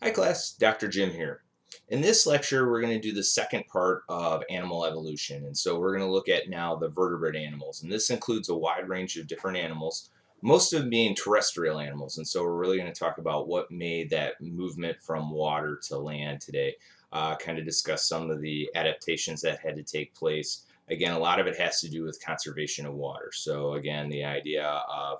Hi class, Dr. Jim here. In this lecture we're going to do the second part of animal evolution, and so we're going to look at now the vertebrate animals, and this includes a wide range of different animals, most of them being terrestrial animals, and so we're really going to talk about what made that movement from water to land today, kind of discuss some of the adaptations that had to take place. Again, a lot of it has to do with conservation of water, so again the idea of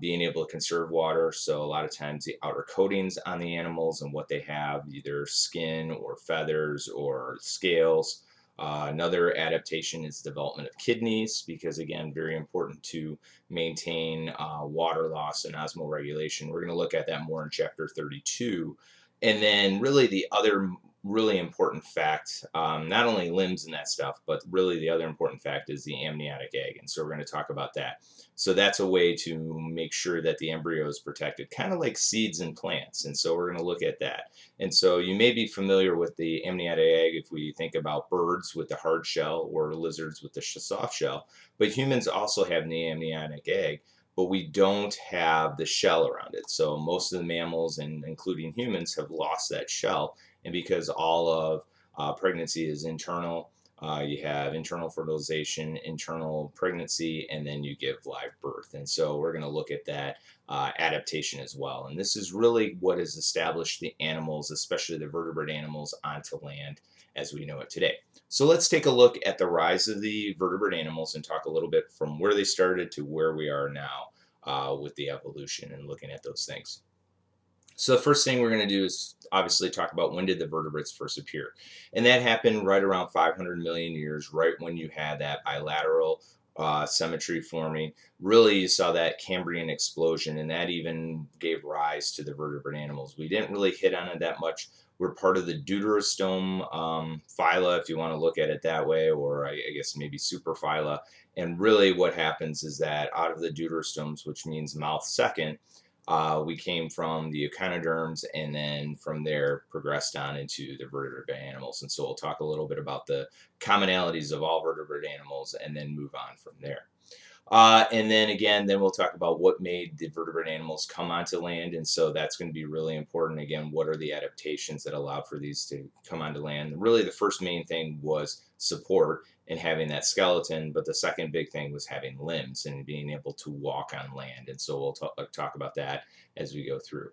being able to conserve water. So a lot of times the outer coatings on the animals and what they have, either skin or feathers or scales. Another adaptation is development of kidneys, because again very important to maintain water loss and osmoregulation. We're going to look at that more in chapter 32. And then really the other really important fact, not only limbs and that stuff, but really the other important fact is the amniotic egg, and so we're going to talk about that. So that's a way to make sure that the embryo is protected, kind of like seeds in plants, and so we're going to look at that. And so you may be familiar with the amniotic egg if we think about birds with the hard shell or lizards with the soft shell, but humans also have the amniotic egg, but we don't have the shell around it. So most of the mammals, and including humans, have lost that shell. And because all of pregnancy is internal, you have internal fertilization, internal pregnancy, and then you give live birth. And so we're going to look at that adaptation as well. And this is really what has established the animals, especially the vertebrate animals, onto land as we know it today. So let's take a look at the rise of the vertebrate animals and talk a little bit from where they started to where we are now with the evolution and looking at those things. So the first thing we're going to do is obviously talk about when did the vertebrates first appear. And that happened right around 500 million years, right when you had that bilateral symmetry forming. Really you saw that Cambrian explosion, and that even gave rise to the vertebrate animals. We didn't really hit on it that much. We're part of the deuterostome phyla, if you want to look at it that way, or I guess maybe superphyla. And really what happens is that out of the deuterostomes, which means mouth second, we came from the echinoderms, and then from there progressed on into the vertebrate animals. And so we'll talk a little bit about the commonalities of all vertebrate animals and then move on from there. And then again, then we'll talk about what made the vertebrate animals come onto land. And so that's going to be really important. Again, what are the adaptations that allowed for these to come onto land? Really the first main thing was support and having that skeleton, but the second big thing was having limbs and being able to walk on land. And so we'll talk about that as we go through.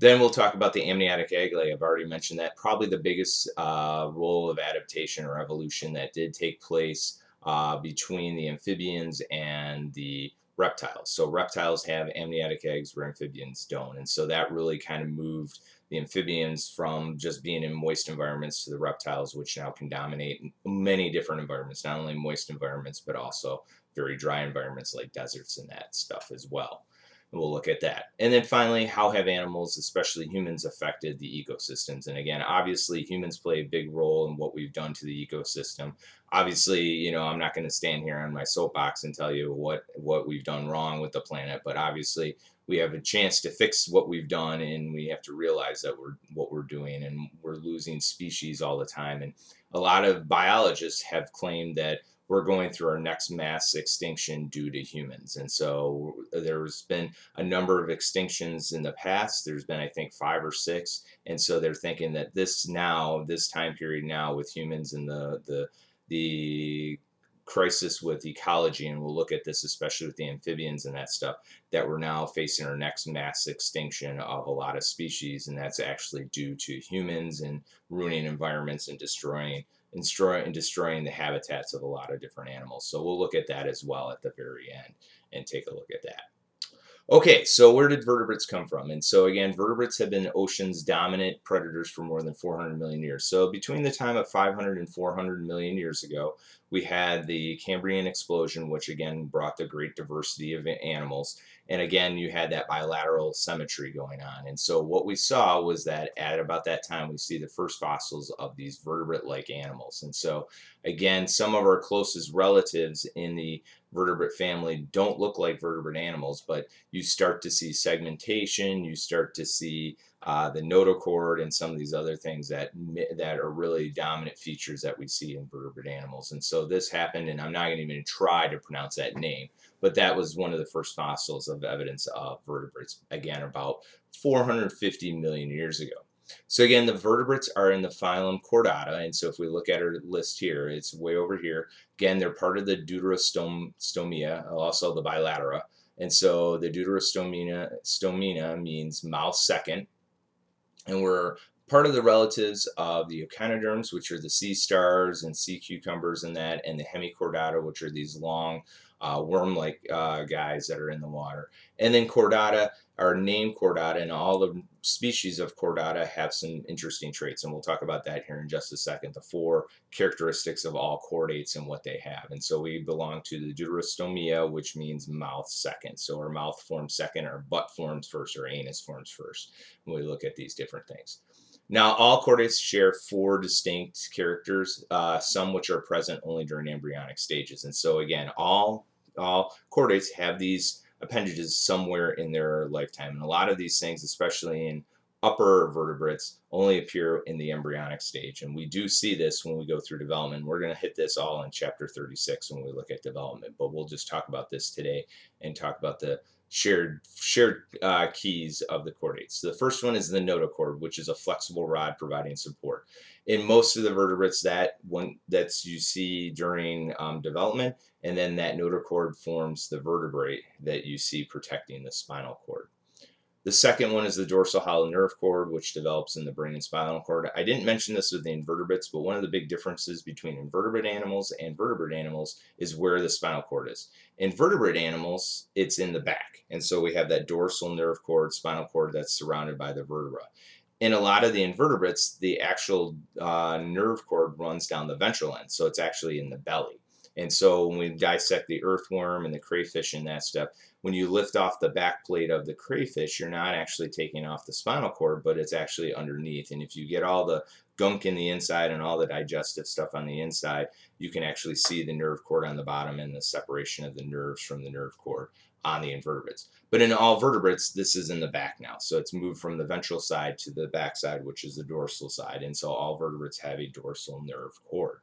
Then we'll talk about the amniotic egg. Like I've already mentioned that, probably the biggest role of adaptation or evolution that did take place between the amphibians and the reptiles. So reptiles have amniotic eggs where amphibians don't, and so that really kind of moved the amphibians from just being in moist environments to the reptiles, which now can dominate many different environments, not only moist environments but also very dry environments like deserts and that stuff as well. And we'll look at that. And then finally, how have animals, especially humans, affected the ecosystems? And again, obviously humans play a big role in what we've done to the ecosystem. Obviously, you know, I'm not going to stand here on my soapbox and tell you what we've done wrong with the planet, but obviously we have a chance to fix what we've done, and we have to realize that what we're doing, and we're losing species all the time. And a lot of biologists have claimed that we're going through our next mass extinction due to humans. And so there's been a number of extinctions in the past. There's been, I think, 5 or 6. And so they're thinking that this time period now with humans and the crisis with ecology, and we'll look at this especially with the amphibians and that stuff, that we're now facing our next mass extinction of a lot of species, and that's actually due to humans and ruining environments and destroying the habitats of a lot of different animals. So we'll look at that as well at the very end and take a look at that. Okay, so where did vertebrates come from? And so again, vertebrates have been oceans' dominant predators for more than 400 million years. So between the time of 500 and 400 million years ago, we had the Cambrian explosion, which again brought the great diversity of animals. And again, you had that bilateral symmetry going on. And so what we saw was that at about that time, we see the first fossils of these vertebrate-like animals. And so again, some of our closest relatives in the vertebrate family don't look like vertebrate animals, but you start to see segmentation, you start to see the notochord and some of these other things that are really dominant features that we see in vertebrate animals. And so this happened, and I'm not going to even try to pronounce that name, but that was one of the first fossils of evidence of vertebrates, again about 450 million years ago. So again, the vertebrates are in the phylum Chordata, and so if we look at our list here, it's way over here. Again, they're part of the Deuterostomia, also the Bilateria, and so the Deuterostomia means mouth second, and we're part of the relatives of the echinoderms, which are the sea stars and sea cucumbers and that, and the Hemichordata, which are these long worm-like guys that are in the water. And then Chordata are named Chordata, and all the species of Chordata have some interesting traits, and we'll talk about that here in just a second, the four characteristics of all chordates and what they have. And so we belong to the Deuterostomia, which means mouth second. So our mouth forms second, our butt forms first, our anus forms first when we look at these different things. Now, all chordates share four distinct characters, some which are present only during embryonic stages. And so, again, all chordates have these appendages somewhere in their lifetime. And a lot of these things, especially in upper vertebrates, only appear in the embryonic stage. And we do see this when we go through development. We're going to hit this all in Chapter 36 when we look at development. But we'll just talk about this today and talk about the shared keys of the chordates. So the first one is the notochord, which is a flexible rod providing support. In most of the vertebrates, that one that's you see during development, and then that notochord forms the vertebrae that you see protecting the spinal cord. The second one is the dorsal hollow nerve cord, which develops in the brain and spinal cord. I didn't mention this with the invertebrates, but one of the big differences between invertebrate animals and vertebrate animals is where the spinal cord is. In vertebrate animals, it's in the back, and so we have that dorsal nerve cord, spinal cord that's surrounded by the vertebra. In a lot of the invertebrates, the actual nerve cord runs down the ventral end, so it's actually in the belly. And so when we dissect the earthworm and the crayfish and that stuff, when you lift off the back plate of the crayfish, you're not actually taking off the spinal cord, but it's actually underneath. And if you get all the gunk in the inside and all the digestive stuff on the inside, you can actually see the nerve cord on the bottom and the separation of the nerves from the nerve cord on the invertebrates. But in all vertebrates, this is in the back now. So it's moved from the ventral side to the back side, which is the dorsal side. And so all vertebrates have a dorsal nerve cord.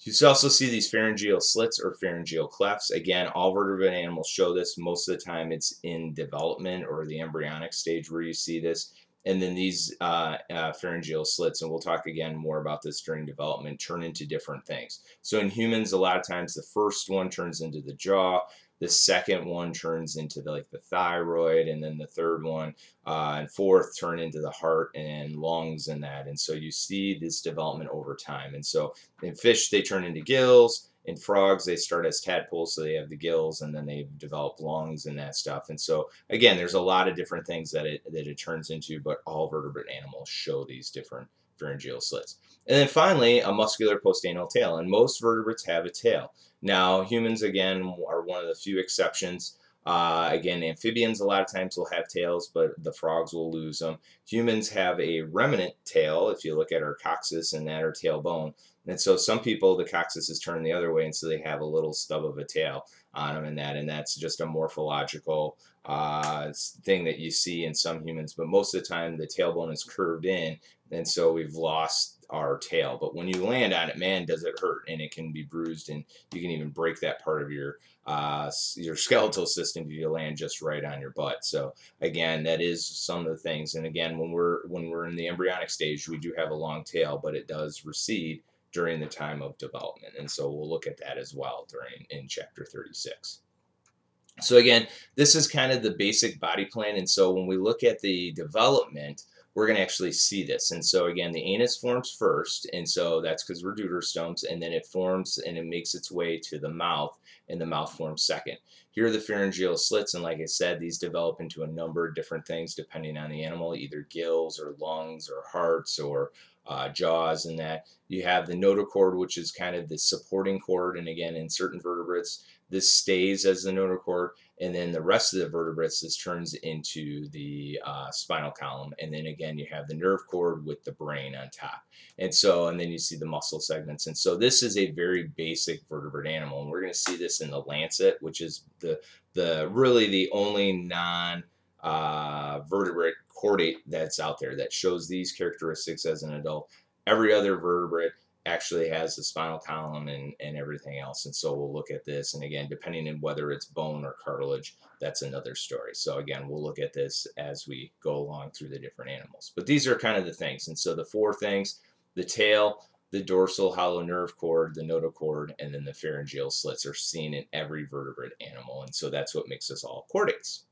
You also see these pharyngeal slits or pharyngeal clefts. Again, all vertebrate animals show this. Most of the time it's in development or the embryonic stage where you see this. And then these pharyngeal slits, and we'll talk again more about this during development, turn into different things. So in humans, a lot of times the first one turns into the jaw, the second one turns into the thyroid, and then the third one and fourth turn into the heart and lungs and that. And so you see this development over time. And so in fish, they turn into gills. In frogs, they start as tadpoles, so they have the gills, and then they develop lungs and that stuff. And so, again, there's a lot of different things that it turns into, but all vertebrate animals show these different pharyngeal slits. And then finally, a muscular postanal tail, and most vertebrates have a tail. Now, humans, again, are one of the few exceptions. Again, amphibians a lot of times will have tails, but the frogs will lose them. Humans have a remnant tail, if you look at our coccyx and that, or tailbone. And so some people, the coccyx is turned the other way, and so they have a little stub of a tail on them and that, and that's just a morphological thing that you see in some humans. But most of the time, the tailbone is curved in, and so we've lost our tail. But when you land on it, man, does it hurt, and it can be bruised, and you can even break that part of your skeletal system if you land just right on your butt. So again, that is some of the things. And again, when we're in the embryonic stage, we do have a long tail, but it does recede during the time of development. And so we'll look at that as well in Chapter 36. So again, this is kind of the basic body plan. And so when we look at the development, we're going to actually see this. And so again, the anus forms first, and so that's because we're deuterostomes, and then it forms and it makes its way to the mouth, and the mouth forms second. Here are the pharyngeal slits, and like I said, these develop into a number of different things depending on the animal, either gills or lungs or hearts or jaws and that. You have the notochord, which is kind of the supporting cord, and again, in certain vertebrates, this stays as the notochord, and then the rest of the vertebrates, this turns into the spinal column. And then again, you have the nerve cord with the brain on top. And so, and then you see the muscle segments. And so this is a very basic vertebrate animal. And we're going to see this in the lancet, which is the really the only non-vertebrate chordate that's out there that shows these characteristics as an adult. Every other vertebrate actually has the spinal column and everything else. And so we'll look at this, and again, depending on whether it's bone or cartilage, that's another story. So again, we'll look at this as we go along through the different animals. But these are kind of the things. And so the four things: the tail, the dorsal hollow nerve cord, the notochord, and then the pharyngeal slits are seen in every vertebrate animal, and so that's what makes us all chordates.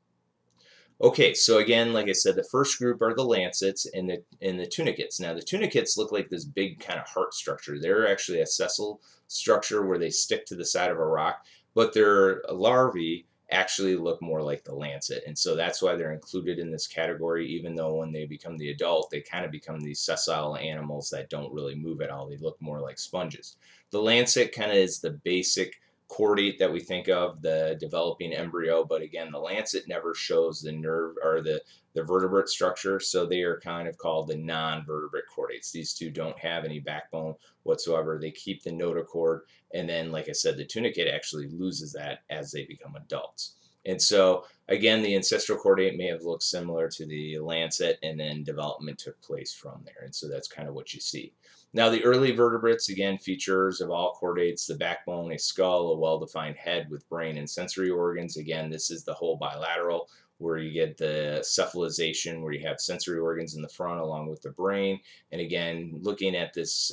Okay, so again, like I said, the first group are the lancets and the tunicates. Now, the tunicates look like this big kind of heart structure. They're actually a sessile structure where they stick to the side of a rock, but their larvae actually look more like the lancet, and so that's why they're included in this category, even though when they become the adult, they kind of become these sessile animals that don't really move at all. They look more like sponges. The lancet kind of is the basic chordate that we think of, the developing embryo, but again, the lancet never shows the nerve or the vertebrate structure, so they are kind of called the non-vertebrate chordates. These two don't have any backbone whatsoever. They keep the notochord, and then, like I said, the tunicate actually loses that as they become adults. And so, again, the ancestral chordate may have looked similar to the lancet, and then development took place from there. And so that's kind of what you see. Now, the early vertebrates, again, features of all chordates: the backbone, a skull, a well-defined head with brain and sensory organs. Again, this is the whole bilateral, where you get the cephalization, where you have sensory organs in the front along with the brain. And again, looking at this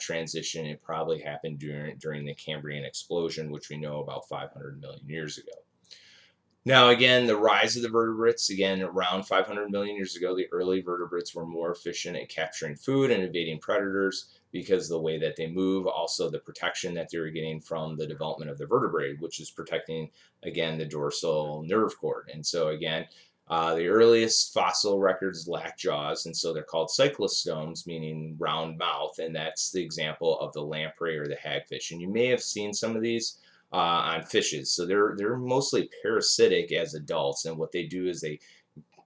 transition, it probably happened during the Cambrian explosion, which we know about 500 million years ago. Now, again, the rise of the vertebrates, again, around 500 million years ago, the early vertebrates were more efficient at capturing food and evading predators because of the way that they move, also the protection that they were getting from the development of the vertebrae, which is protecting, again, the dorsal nerve cord. And so, again, the earliest fossil records lack jaws, and so they're called cyclostomes, meaning round mouth, and that's the example of the lamprey or the hagfish. And you may have seen some of these on fishes. So they're mostly parasitic as adults, and what they do is they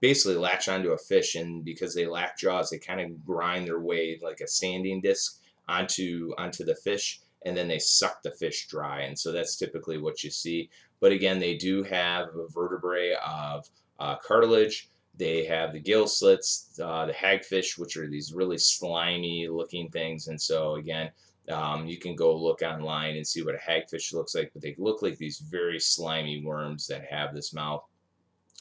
basically latch onto a fish, and because they lack jaws, they kind of grind their way like a sanding disc onto the fish, and then they suck the fish dry. And so that's typically what you see. But again, they do have a vertebrae of cartilage. They have the gill slits, the hagfish, which are these really slimy looking things. And so again, you can go look online and see what a hagfish looks like, but they look like these very slimy worms that have this mouth.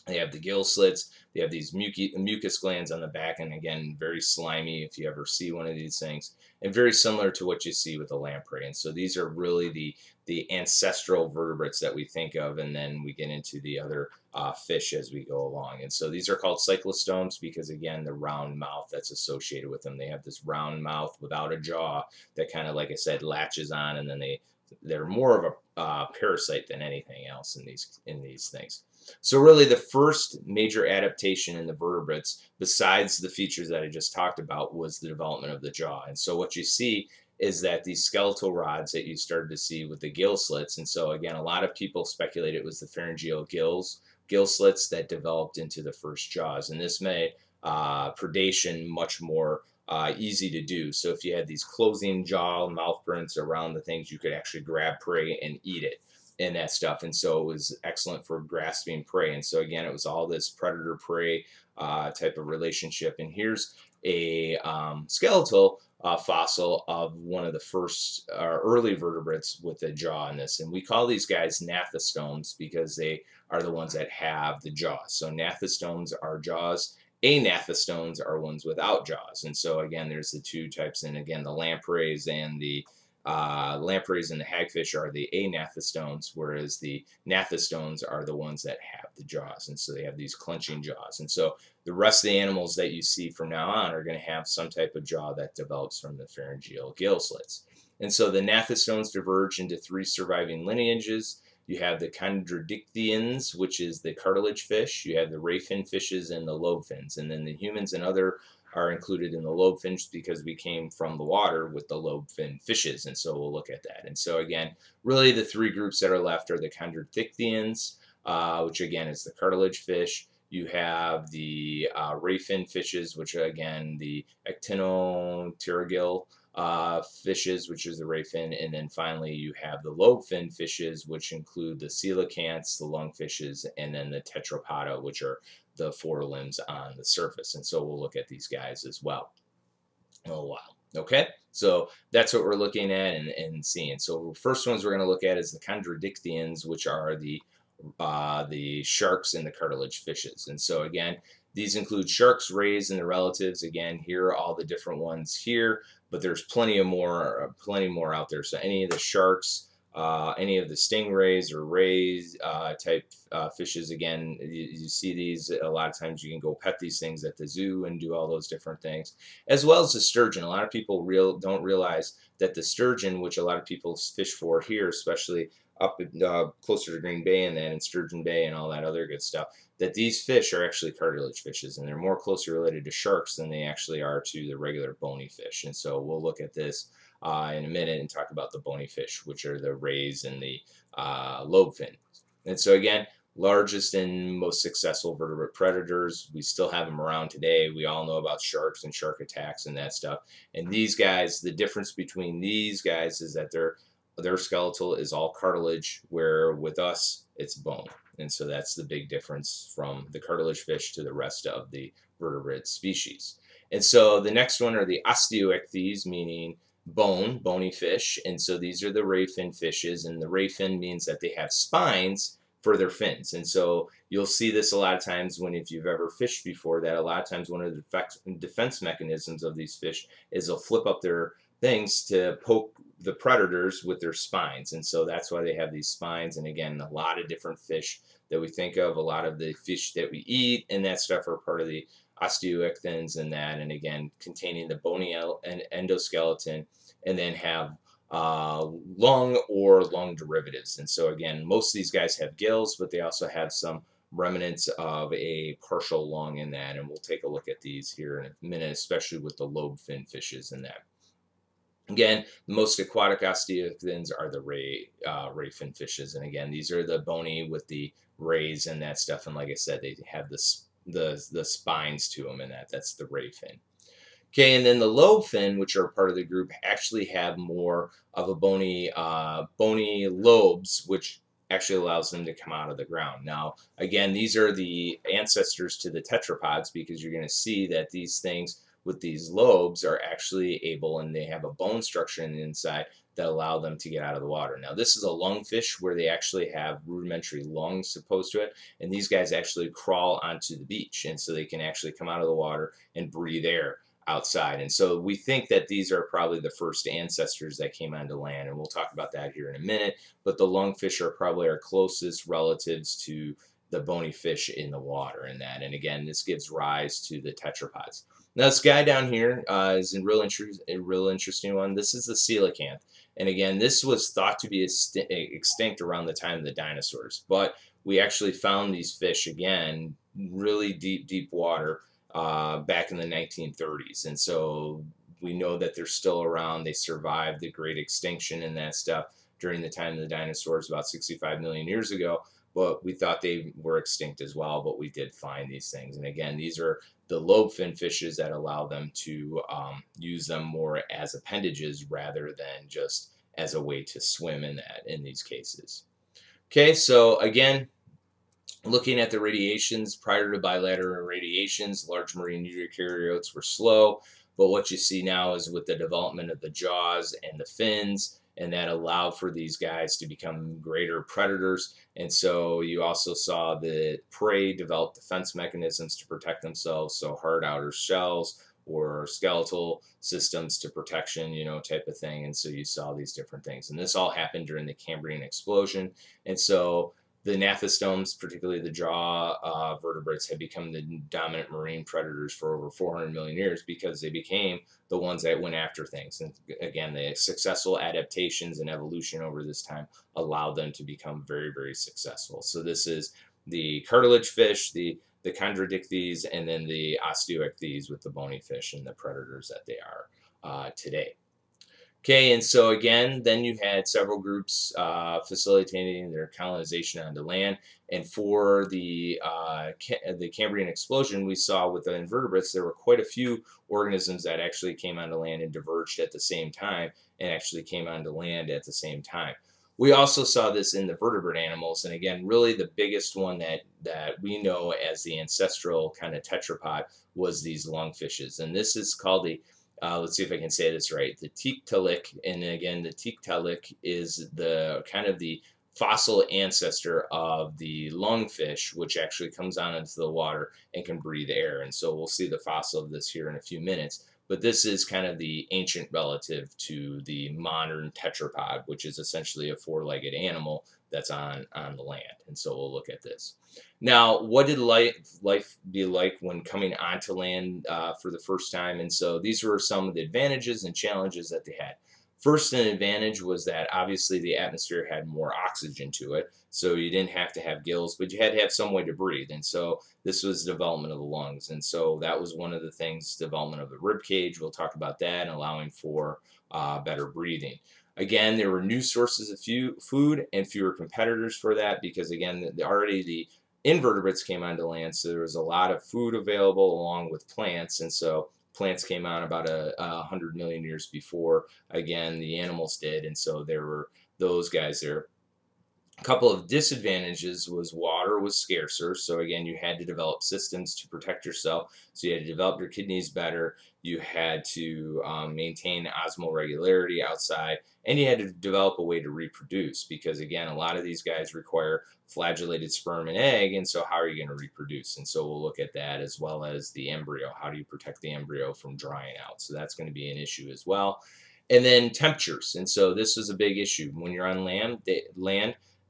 They have the gill slits. They have these mucus glands on the back, and again, very slimy if you ever see one of these things, and very similar to what you see with the lamprey. And so these are really the ancestral vertebrates that we think of, and then we get into the other fish as we go along. And so these are called cyclostomes because, again, the round mouth that's associated with them. They have this round mouth without a jaw that kind of, like I said, latches on, and then they're more of a parasite than anything else in these things. So really the first major adaptation in the vertebrates, besides the features that I just talked about, was the development of the jaw. And so what you see is that these skeletal rods that you started to see with the gill slits, and so again, a lot of people speculate it was the pharyngeal gill slits that developed into the first jaws, and this made predation much more easy to do. So if you had these closing jaw mouth prints around the things, you could actually grab prey and eat it and that stuff. And so it was excellent for grasping prey. And so again, it was all this predator prey type of relationship. And here's a skeletal fossil of one of the first early vertebrates with a jaw in this, and we call these guys gnathostomes because they are the ones that have the jaws. So gnathostomes are jaws. Anathostones are ones without jaws. And so again, there's the two types, and again, the lampreys and the hagfish are the anathostomes, whereas the gnathostomes are the ones that have the jaws, and so they have these clenching jaws. And so the rest of the animals that you see from now on are going to have some type of jaw that develops from the pharyngeal gill slits. And so the gnathostomes diverge into three surviving lineages. You have the chondrichthyans, which is the cartilage fish. You have the ray fin fishes and the lobe fins. And then the humans and other are included in the lobe fins because we came from the water with the lobe fin fishes. And so we'll look at that. And so again, really the three groups that are left are the chondrichthyans, which again is the cartilage fish. You have the ray fin fishes, which are again the actinopterygii fishes, which is the ray fin, and then finally you have the lobe fin fishes, which include the coelacanths, the lung fishes, and then the tetrapoda, which are the four limbs on the surface. And so we'll look at these guys as well in a little while. Okay, so that's what we're looking at and seeing. So the first ones we're going to look at is the chondrichthyans, which are the sharks and the cartilage fishes. And so again, these include sharks, rays, and their relatives. Again, here are all the different ones here, but there's plenty more out there. So any of the sharks, any of the stingrays or rays type fishes, again, you see these a lot of times. You can go pet these things at the zoo and do all those different things, as well as the sturgeon. A lot of people don't realize that the sturgeon, which a lot of people fish for here, especially up closer to Green Bay and then in Sturgeon Bay and all that other good stuff, that these fish are actually cartilage fishes, and they're more closely related to sharks than they actually are to the regular bony fish. And so we'll look at this in a minute and talk about the bony fish, which are the rays and the lobe fin. And so again, largest and most successful vertebrate predators. We still have them around today. We all know about sharks and shark attacks and that stuff. And these guys, the difference between these guys is that their skeletal is all cartilage, where with us it's bone. And so that's the big difference from the cartilage fish to the rest of the vertebrate species. And so the next one are the Osteichthyes, meaning bony fish. And so these are the ray fin fishes, and the ray fin means that they have spines for their fins. And so you'll see this a lot of times if you've ever fished before, that a lot of times one of the defense mechanisms of these fish is they'll flip up their things to poke the predators with their spines. And so that's why they have these spines. And again, a lot of different fish that we think of, a lot of the fish that we eat and that stuff, are part of the Osteichthyes and that, and again containing the bony endoskeleton, and then have lung or lung derivatives. And so again, most of these guys have gills, but they also have some remnants of a partial lung in that, and we'll take a look at these here in a minute, especially with the lobe fin fishes in that. Again, the most aquatic Osteichthyes are the ray fin fishes, and again, these are the bony with the rays and that stuff, and like I said, they have the spines to them, and that's the ray fin. Okay, and then the lobe fin, which are part of the group, actually have more of a bony lobes, which actually allows them to come out of the ground. Now, again, these are the ancestors to the tetrapods, because you're going to see that these things with these lobes are actually able, and they have a bone structure in the inside that allow them to get out of the water. Now, this is a lungfish, where they actually have rudimentary lungs opposed to it, and these guys actually crawl onto the beach, and so they can actually come out of the water and breathe air outside. And so we think that these are probably the first ancestors that came onto land, and we'll talk about that here in a minute, but the lungfish are probably our closest relatives to the bony fish in the water and that. And again, this gives rise to the tetrapods. Now, this guy down here is a real interesting one. This is the coelacanth. And again, this was thought to be extinct around the time of the dinosaurs. But we actually found these fish, again, really deep water back in the 1930s. And so we know that they're still around. They survived the Great Extinction and that stuff during the time of the dinosaurs about 65 million years ago. But we thought they were extinct as well, but we did find these things. And again, these are the lobe fin fishes that allow them to use them more as appendages rather than just as a way to swim in these cases. Okay, so again, looking at the radiations, prior to bilateral radiations, large marine eukaryotes were slow, but what you see now is with the development of the jaws and the fins, and that allowed for these guys to become greater predators. And so you also saw the prey develop defense mechanisms to protect themselves, so hard outer shells or skeletal systems to protection, type of thing. And so you saw these different things. And this all happened during the Cambrian explosion. And so the gnathostomes, particularly the jaw vertebrates, have become the dominant marine predators for over 400 million years, because they became the ones that went after things. And again, the successful adaptations and evolution over this time allowed them to become very, very successful. So this is the cartilage fish, the chondrichthyes, and then the osteichthyes with the bony fish and the predators that they are today. Okay, and so again, then you had several groups facilitating their colonization onto land. And for the Cambrian explosion, we saw with the invertebrates, there were quite a few organisms that actually came onto land and diverged at the same time, and actually came onto land at the same time. We also saw this in the vertebrate animals, and again, really the biggest one that we know as the ancestral kind of tetrapod was these lungfishes. And this is called the Let's see if I can say this right. The Tiktaalik, and again, the Tiktaalik is the kind of the fossil ancestor of the lungfish, which actually comes on into the water and can breathe air. And so we'll see the fossil of this here in a few minutes. But this is kind of the ancient relative to the modern tetrapod, which is essentially a four-legged animal that's on the land. And so we'll look at this. Now, what did life be like when coming onto land for the first time? And so these were some of the advantages and challenges that they had. First, an advantage was that obviously the atmosphere had more oxygen to it, so you didn't have to have gills, but you had to have some way to breathe. And so this was the development of the lungs. And so that was one of the things, development of the rib cage. We'll talk about that, and allowing for better breathing. Again, there were new sources of food and fewer competitors for that, because again, already the invertebrates came onto land, so there was a lot of food available along with plants. And so plants came on about 100 million years before, again, the animals did, and so there were those guys there. A couple of disadvantages was water was scarcer, so again, you had to develop systems to protect yourself, so you had to develop your kidneys better, you had to maintain osmotic regularity outside, and you had to develop a way to reproduce, because again, a lot of these guys require flagellated sperm and egg, and so how are you going to reproduce? And so we'll look at that, as well as the embryo. How do you protect the embryo from drying out? So that's going to be an issue as well. And then temperatures, and so this is a big issue. When you're on land,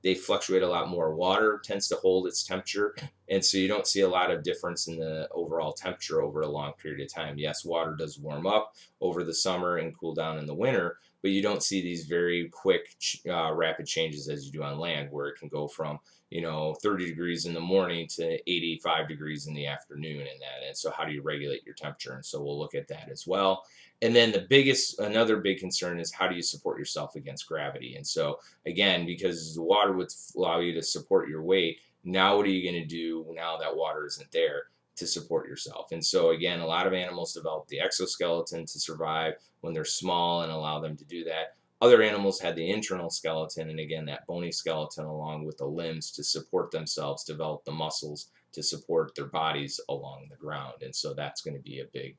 they fluctuate a lot more. Water tends to hold its temperature, and so you don't see a lot of difference in the overall temperature over a long period of time. Yes, water does warm up over the summer and cool down in the winter, but you don't see these very quick, rapid changes as you do on land, where it can go from, you know, 30 degrees in the morning to 85 degrees in the afternoon and that. And so how do you regulate your temperature? And so we'll look at that as well. And then the biggest, another big concern is how do you support yourself against gravity? And so again, because the water would allow you to support your weight, now what are you going to do now that water isn't there to support yourself? And so again, a lot of animals develop the exoskeleton to survive when they're small and allow them to do that. Other animals had the internal skeleton, and again, that bony skeleton along with the limbs to support themselves, develop the muscles to support their bodies along the ground. And so that's going to be a big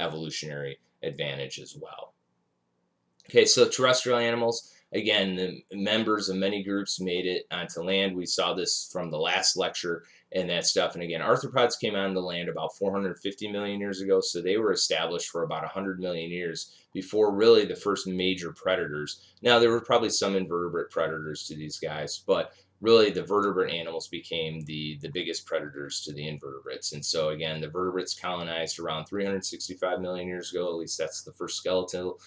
evolutionary advantage as well. Okay, so terrestrial animals, again, the members of many groups made it onto land. We saw this from the last lecture and that stuff. And again, arthropods came onto land about 450 million years ago, so they were established for about 100 million years before really the first major predators. Now, there were probably some invertebrate predators to these guys, but really the vertebrate animals became the biggest predators to the invertebrates. And so again, the vertebrates colonized around 365 million years ago, at least that's the first skeletal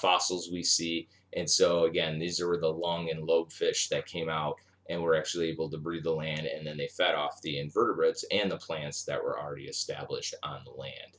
fossils we see. And so again, these are the lung and lobe fish that came out and were actually able to breathe the land, and then they fed off the invertebrates and the plants that were already established on the land.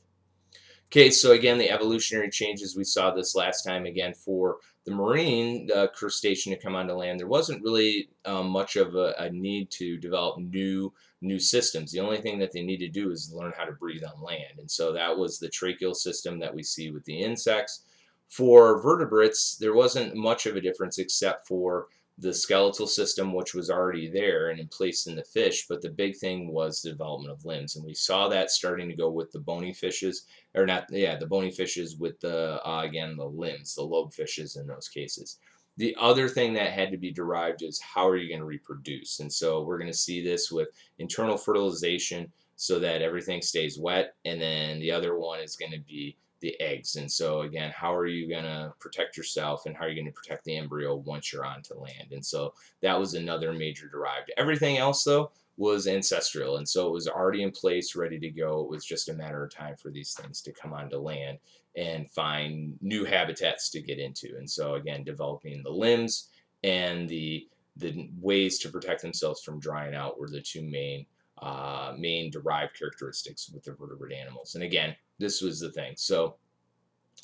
Okay, so again, the evolutionary changes, we saw this last time. Again, for the marine crustacean to come onto land, there wasn't really much of a need to develop new systems. The only thing that they need to do is learn how to breathe on land, and so that was the tracheal system that we see with the insects. For vertebrates, there wasn't much of a difference except for the skeletal system, which was already there and in place in the fish, but the big thing was the development of limbs, and we saw that starting to go with the bony fishes, or not, yeah, the bony fishes with the, again, the limbs, the lobe fishes in those cases. The other thing that had to be derived is how are you going to reproduce, and so we're going to see this with internal fertilization so that everything stays wet, and then the other one is going to be the eggs. And so again, how are you going to protect yourself, and how are you going to protect the embryo once you're onto land? And so that was another major derived. Everything else though was ancestral, and so it was already in place, ready to go. It was just a matter of time for these things to come onto land and find new habitats to get into. And so again, developing the limbs and the ways to protect themselves from drying out were the two main derived characteristics with the vertebrate animals. And again, this was the thing. So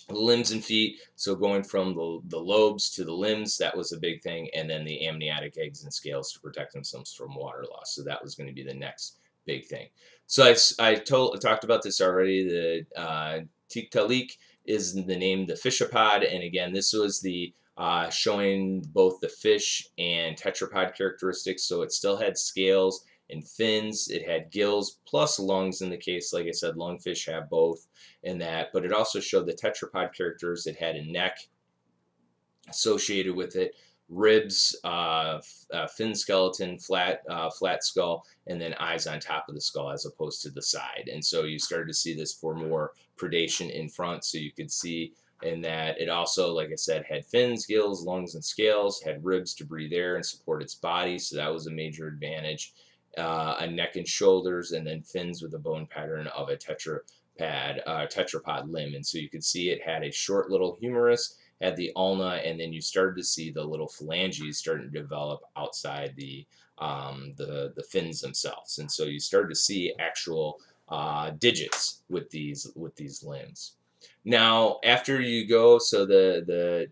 limbs and feet, so going from the lobes to the limbs, that was a big thing, and then the amniotic eggs and scales to protect themselves from water loss. So that was going to be the next big thing. So I talked about this already. The Tiktaalik is the name, the fishapod, and again, this was the showing both the fish and tetrapod characteristics. So it still had scales and fins. It had gills plus lungs in the case, like I said, lungfish have both in that, but it also showed the tetrapod characters. It had a neck associated with it, ribs, fin skeleton, flat skull, and then eyes on top of the skull as opposed to the side. And so you started to see this for more predation in front, so you could see in that it also, like I said, had fins, gills, lungs, and scales, had ribs to breathe air and support its body, so that was a major advantage. A neck and shoulders, and then fins with a bone pattern of a tetrapod limb. And so you could see it had a short little humerus, had the ulna, and then you started to see the little phalanges starting to develop outside the fins themselves. And so you started to see actual digits with these limbs. Now, after you go, so the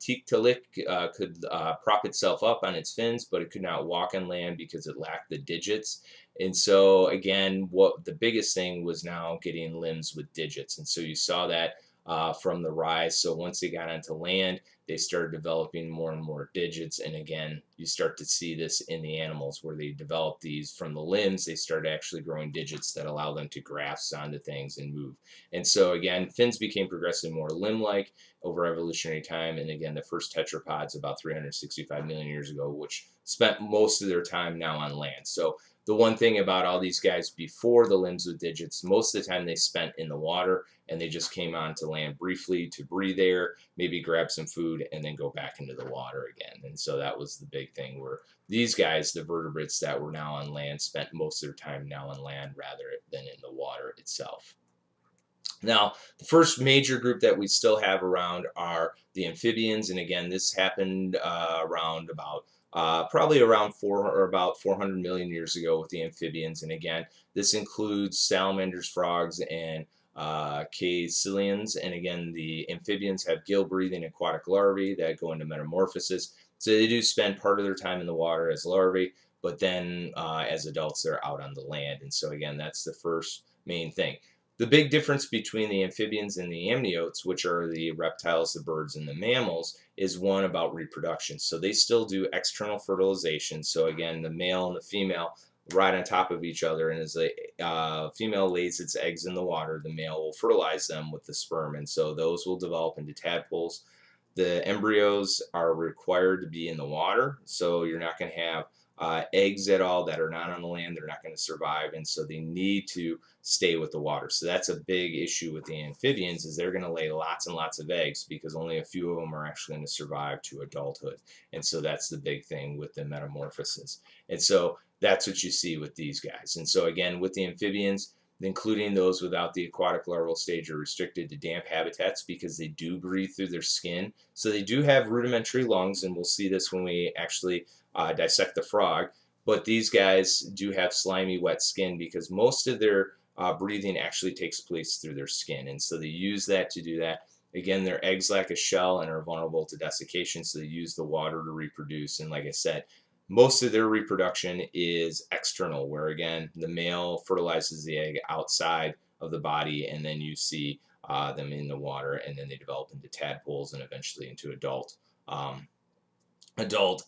Tiktaalik could prop itself up on its fins, but it could not walk on land because it lacked the digits. And so, again, what the biggest thing was now getting limbs with digits. And so you saw that from the rise. So once they got onto land, they started developing more and more digits. And again, you start to see this in the animals where they develop these from the limbs. They start actually growing digits that allow them to grasp onto things and move. And so again, fins became progressively more limb-like over evolutionary time. And again, the first tetrapods about 365 million years ago, which spent most of their time now on land. So the one thing about all these guys before the limbs with digits, most of the time they spent in the water, and they just came onto land briefly to breathe air, maybe grab some food, and then go back into the water again. And so that was the big thing, where these guys, the vertebrates that were now on land, spent most of their time now on land rather than in the water itself. Now, the first major group that we still have around are the amphibians, and again, this happened around about probably around 400 million years ago with the amphibians. And again, this includes salamanders, frogs, and caecilians. And again, the amphibians have gill-breathing aquatic larvae that go into metamorphosis. So they do spend part of their time in the water as larvae, but then as adults, they're out on the land. And so again, that's the first main thing. The big difference between the amphibians and the amniotes, which are the reptiles, the birds, and the mammals, is one about reproduction. So they still do external fertilization. So again, the male and the female right on top of each other, and as the female lays its eggs in the water, the male will fertilize them with the sperm, and so those will develop into tadpoles. The embryos are required to be in the water, so you're not going to have eggs at all that are not on the land. They're not going to survive, and so they need to stay with the water. So that's a big issue with the amphibians, is they're going to lay lots and lots of eggs because only a few of them are actually going to survive to adulthood. And so that's the big thing with the metamorphosis. And so that's what you see with these guys. And so again, with the amphibians, including those without the aquatic larval stage, are restricted to damp habitats because they do breathe through their skin. So they do have rudimentary lungs, and we'll see this when we actually dissect the frog, but these guys do have slimy, wet skin because most of their breathing actually takes place through their skin, and so they use that to do that. Again, their eggs lack a shell and are vulnerable to desiccation, so they use the water to reproduce, and like I said, most of their reproduction is external, where again, the male fertilizes the egg outside of the body, and then you see them in the water, and then they develop into tadpoles and eventually into adult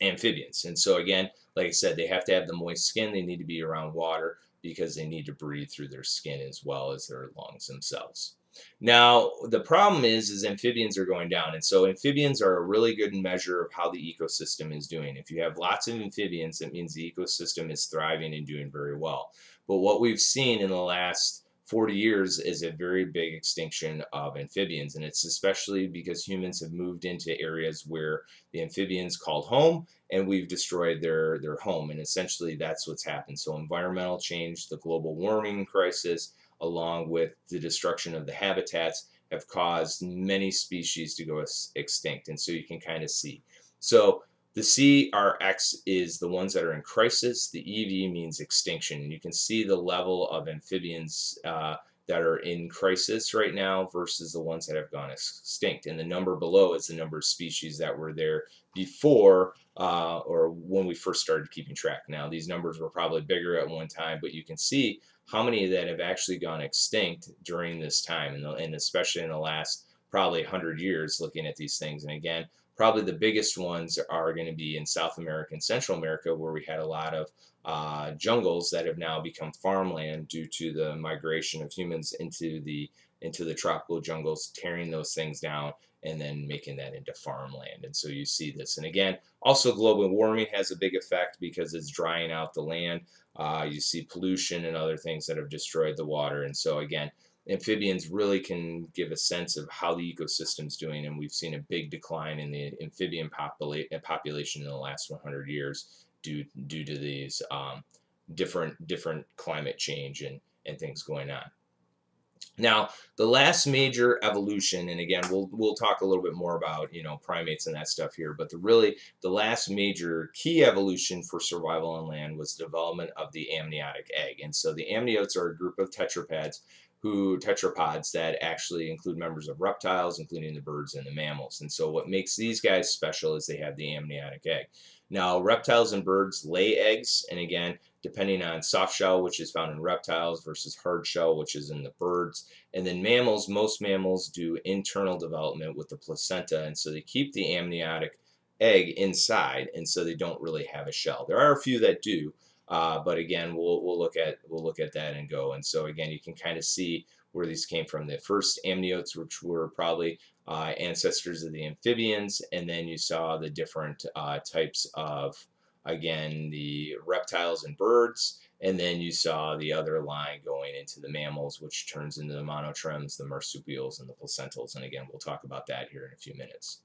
amphibians. And so again, like I said, they have to have the moist skin. They need to be around water because they need to breathe through their skin as well as their lungs themselves. Now, the problem is amphibians are going down. And so amphibians are a really good measure of how the ecosystem is doing. If you have lots of amphibians, that means the ecosystem is thriving and doing very well. But what we've seen in the last 40 years is a very big extinction of amphibians, and it's especially because humans have moved into areas where the amphibians called home, and we've destroyed their home, and essentially that's what's happened. So environmental change, the global warming crisis, along with the destruction of the habitats, have caused many species to go extinct, and so you can kind of see. So the CRX is the ones that are in crisis. The EV means extinction. And you can see the level of amphibians that are in crisis right now versus the ones that have gone extinct. And the number below is the number of species that were there before or when we first started keeping track. Now, these numbers were probably bigger at one time, but you can see how many that have actually gone extinct during this time, and especially in the last probably 100 years looking at these things. And again, Probably the biggest ones are going to be in South America and Central America, where we had a lot of jungles that have now become farmland due to the migration of humans into the tropical jungles, tearing those things down and then making that into farmland. And so you see this. And again, also global warming has a big effect because it's drying out the land. You see pollution and other things that have destroyed the water. And so again, amphibians really can give a sense of how the ecosystem's doing, and we've seen a big decline in the amphibian population in the last 100 years due to these different climate change and things going on. Now, the last major evolution, and again, we'll talk a little bit more about, you know, primates and that stuff here, but the last major key evolution for survival on land was the development of the amniotic egg. And so the amniotes are a group of tetrapods that actually include members of reptiles, including the birds and the mammals. And so what makes these guys special is they have the amniotic egg. Now, reptiles and birds lay eggs, and again, depending on soft shell, which is found in reptiles, versus hard shell, which is in the birds. And then mammals, most mammals do internal development with the placenta, and so they keep the amniotic egg inside, and so they don't really have a shell. There are a few that do, but again, we'll look at that and go. And so again, you can kind of see where these came from. The first amniotes, which were probably ancestors of the amphibians, and then you saw the different types of, again, the reptiles and birds, and then you saw the other line going into the mammals, which turns into the monotremes, the marsupials, and the placentals. And again, we'll talk about that here in a few minutes.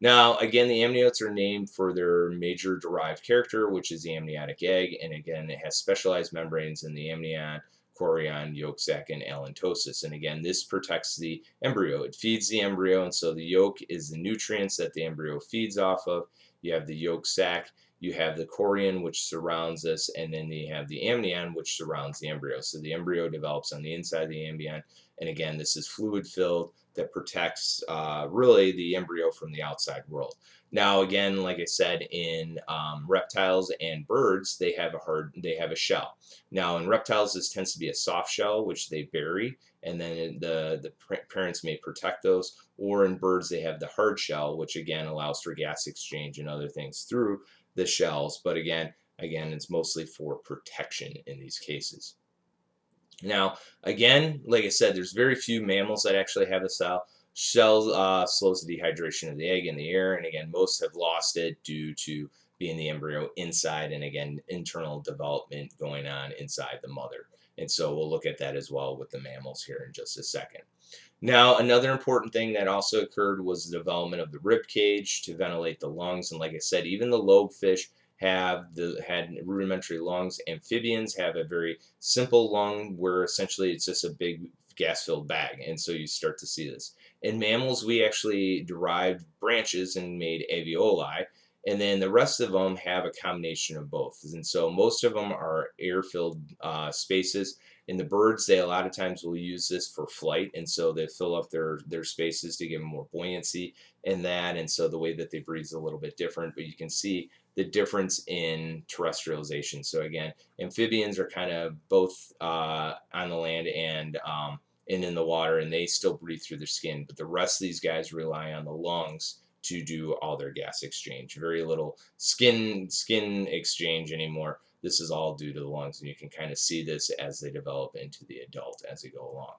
Now, again, the amniotes are named for their major derived character, which is the amniotic egg, and again, it has specialized membranes in the amnion, chorion, yolk sac, and allantosis. And again, this protects the embryo. It feeds the embryo, and so the yolk is the nutrients that the embryo feeds off of. You have the yolk sac, you have the chorion, which surrounds this, and then you have the amnion, which surrounds the embryo. So the embryo develops on the inside of the amnion, and again, this is fluid-filled that protects really the embryo from the outside world. Now, again, like I said, in reptiles and birds, they have a shell. Now, in reptiles, this tends to be a soft shell, which they bury, and then the parents may protect those. Or in birds, they have the hard shell, which again allows for gas exchange and other things through the shells, but again, it's mostly for protection in these cases. Now, again, like I said, there's very few mammals that actually have the shell. Shell slows the dehydration of the egg in the air, and again, most have lost it due to being the embryo inside, and again, internal development going on inside the mother. And so we'll look at that as well with the mammals here in just a second. Now, another important thing that also occurred was the development of the rib cage to ventilate the lungs. And like I said, even the lobefish had rudimentary lungs. Amphibians have a very simple lung where essentially it's just a big gas-filled bag. And so you start to see this. In mammals, we actually derived branches and made alveoli. And then the rest of them have a combination of both. And so most of them are air-filled spaces. In the birds, they a lot of times will use this for flight, and so they fill up their spaces to give them more buoyancy in that. And so the way that they breathe is a little bit different, but you can see the difference in terrestrialization. So again, amphibians are kind of both on the land and in the water, and they still breathe through their skin, but the rest of these guys rely on the lungs to do all their gas exchange. Very little skin exchange anymore. This is all due to the lungs, and you can kind of see this as they develop into the adult as they go along.